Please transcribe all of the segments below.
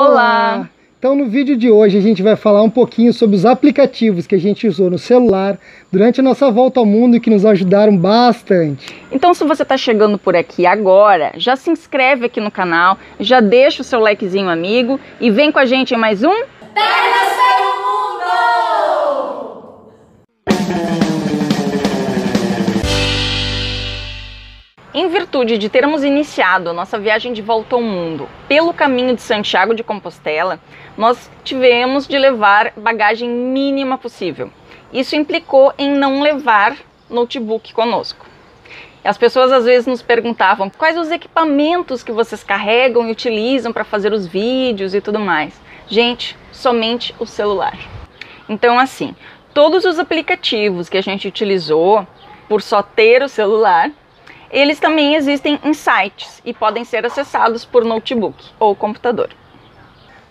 Olá! Então no vídeo de hoje a gente vai falar um pouquinho sobre os aplicativos que a gente usou no celular durante a nossa volta ao mundo e que nos ajudaram bastante. Então se você está chegando por aqui agora, já se inscreve aqui no canal, já deixa o seu likezinho amigo e vem com a gente em mais um... Pelo Mundo! Em virtude de termos iniciado a nossa viagem de volta ao mundo pelo caminho de Santiago de Compostela, nós tivemos de levar bagagem mínima possível. Isso implicou em não levar notebook conosco. As pessoas às vezes nos perguntavam quais os equipamentos que vocês carregam e utilizam para fazer os vídeos e tudo mais. Gente, somente o celular. Então assim, todos os aplicativos que a gente utilizou por só ter o celular, eles também existem em sites e podem ser acessados por notebook ou computador.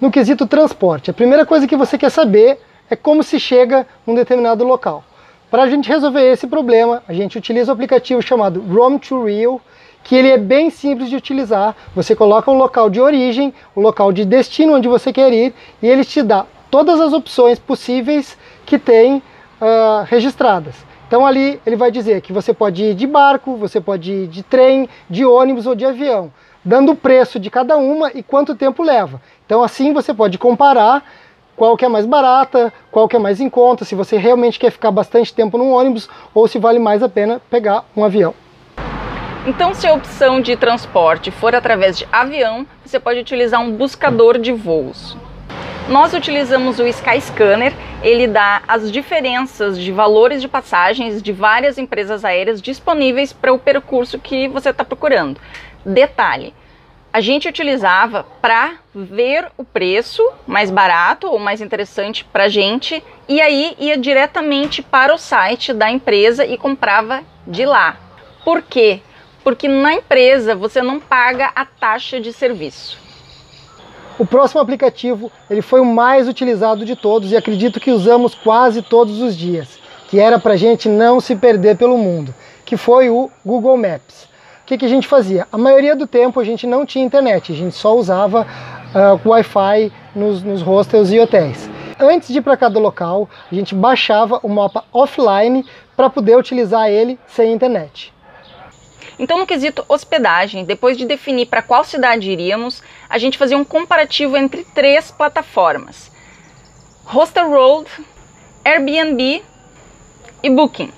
No quesito transporte, a primeira coisa que você quer saber é como se chega num determinado local. Para a gente resolver esse problema, a gente utiliza um aplicativo chamado Rome2Rio, que ele é bem simples de utilizar. Você coloca o local de origem, o local de destino onde você quer ir, e ele te dá todas as opções possíveis que tem registradas. Então ali ele vai dizer que você pode ir de barco, você pode ir de trem, de ônibus ou de avião, dando o preço de cada uma e quanto tempo leva. Então assim você pode comparar qual que é mais barata, qual que é mais em conta, se você realmente quer ficar bastante tempo num ônibus ou se vale mais a pena pegar um avião. Então se a opção de transporte for através de avião, você pode utilizar um buscador de voos. Nós utilizamos o Skyscanner, ele dá as diferenças de valores de passagens de várias empresas aéreas disponíveis para o percurso que você está procurando. Detalhe, a gente utilizava para ver o preço mais barato ou mais interessante para a gente e aí ia diretamente para o site da empresa e comprava de lá. Por quê? Porque na empresa você não paga a taxa de serviço. O próximo aplicativo, ele foi o mais utilizado de todos e acredito que usamos quase todos os dias, que era para a gente não se perder pelo mundo, que foi o Google Maps. O que a gente fazia? A maioria do tempo a gente não tinha internet, a gente só usava Wi-Fi nos hostels e hotéis. Antes de ir para cada local, a gente baixava o mapa offline para poder utilizar ele sem internet. Então, no quesito hospedagem, depois de definir para qual cidade iríamos, a gente fazia um comparativo entre três plataformas: Hostelworld, Airbnb e Booking.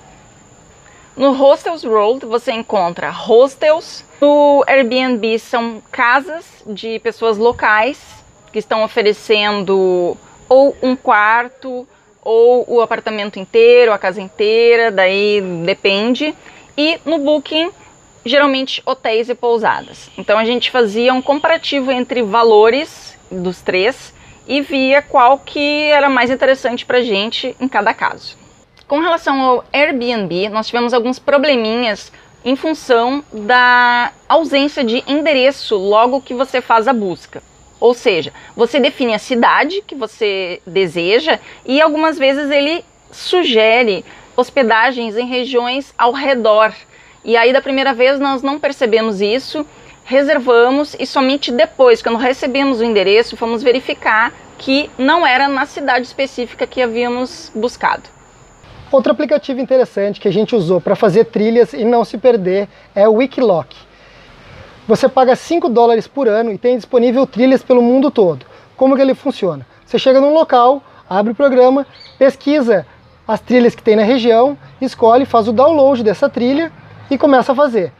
No Hostelworld você encontra hostels, no Airbnb são casas de pessoas locais que estão oferecendo ou um quarto, ou o apartamento inteiro, a casa inteira, daí depende, e no Booking geralmente hotéis e pousadas. Então a gente fazia um comparativo entre valores dos três e via qual que era mais interessante pra gente em cada caso. Com relação ao Airbnb, nós tivemos alguns probleminhas em função da ausência de endereço logo que você faz a busca. Ou seja, você define a cidade que você deseja e algumas vezes ele sugere hospedagens em regiões ao redor. E aí da primeira vez nós não percebemos isso, reservamos e somente depois, quando recebemos o endereço, fomos verificar que não era na cidade específica que havíamos buscado. Outro aplicativo interessante que a gente usou para fazer trilhas e não se perder é o Wikiloc. Você paga $5 por ano e tem disponível trilhas pelo mundo todo. Como que ele funciona? Você chega num local, abre o programa, pesquisa as trilhas que tem na região, escolhe, faz o download dessa trilha e começa a fazer.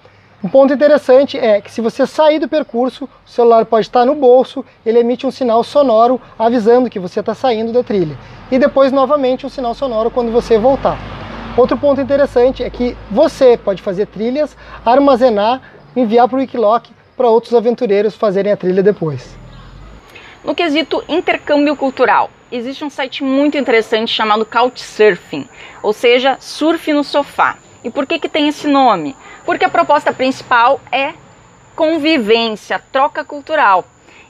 Um ponto interessante é que se você sair do percurso, o celular pode estar no bolso, ele emite um sinal sonoro avisando que você está saindo da trilha. E depois novamente um sinal sonoro quando você voltar. Outro ponto interessante é que você pode fazer trilhas, armazenar, enviar para o Wikiloc para outros aventureiros fazerem a trilha depois. No quesito intercâmbio cultural, existe um site muito interessante chamado Couchsurfing, ou seja, surf no sofá. E por que que tem esse nome? Porque a proposta principal é convivência, troca cultural.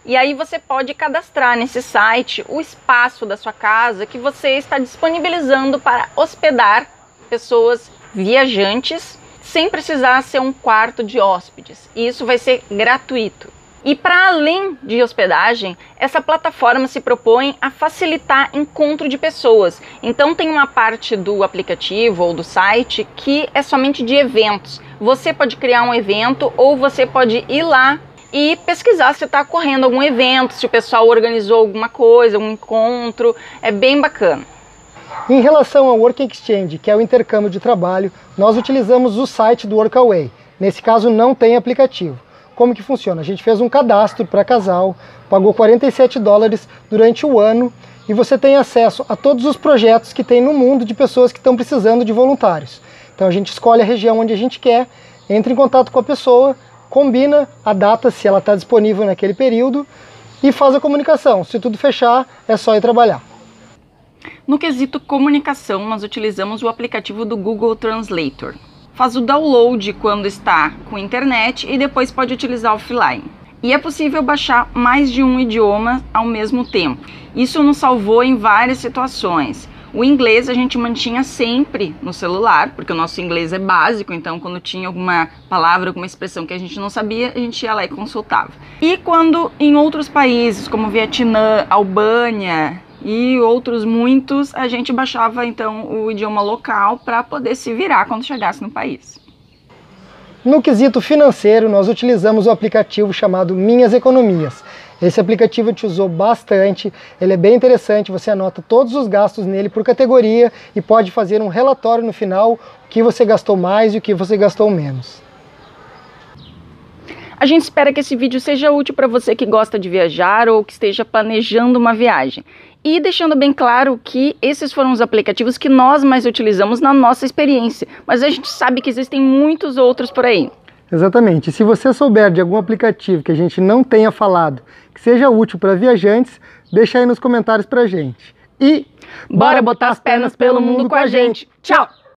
E aí você pode cadastrar nesse site o espaço da sua casa que você está disponibilizando para hospedar pessoas viajantes sem precisar ser um quarto de hóspedes. E isso vai ser gratuito. E para além de hospedagem, essa plataforma se propõe a facilitar encontro de pessoas. Então tem uma parte do aplicativo ou do site que é somente de eventos. Você pode criar um evento ou você pode ir lá e pesquisar se está ocorrendo algum evento, se o pessoal organizou alguma coisa, um encontro. É bem bacana. Em relação ao Work Exchange, que é o intercâmbio de trabalho, nós utilizamos o site do Workaway. Nesse caso não tem aplicativo. Como que funciona? A gente fez um cadastro para casal, pagou $47 durante o ano e você tem acesso a todos os projetos que tem no mundo de pessoas que estão precisando de voluntários. Então a gente escolhe a região onde a gente quer, entra em contato com a pessoa, combina a data, se ela está disponível naquele período, e faz a comunicação. Se tudo fechar, é só ir trabalhar. No quesito comunicação, nós utilizamos o aplicativo do Google Translator. Faz o download quando está com internet e depois pode utilizar offline. E é possível baixar mais de um idioma ao mesmo tempo. Isso nos salvou em várias situações. O inglês a gente mantinha sempre no celular, porque o nosso inglês é básico, então quando tinha alguma palavra, alguma expressão que a gente não sabia, a gente ia lá e consultava. E quando em outros países, como Vietnã, Albânia e outros muitos, a gente baixava então o idioma local para poder se virar quando chegasse no país. No quesito financeiro, nós utilizamos o aplicativo chamado Minhas Economias. Esse aplicativo a gente usou bastante, ele é bem interessante, você anota todos os gastos nele por categoria e pode fazer um relatório no final, o que você gastou mais e o que você gastou menos. A gente espera que esse vídeo seja útil para você que gosta de viajar ou que esteja planejando uma viagem. E deixando bem claro que esses foram os aplicativos que nós mais utilizamos na nossa experiência, mas a gente sabe que existem muitos outros por aí. Exatamente. Se você souber de algum aplicativo que a gente não tenha falado, que seja útil para viajantes, deixa aí nos comentários pra gente. E bora botar as pernas pelo mundo com a gente. Tchau!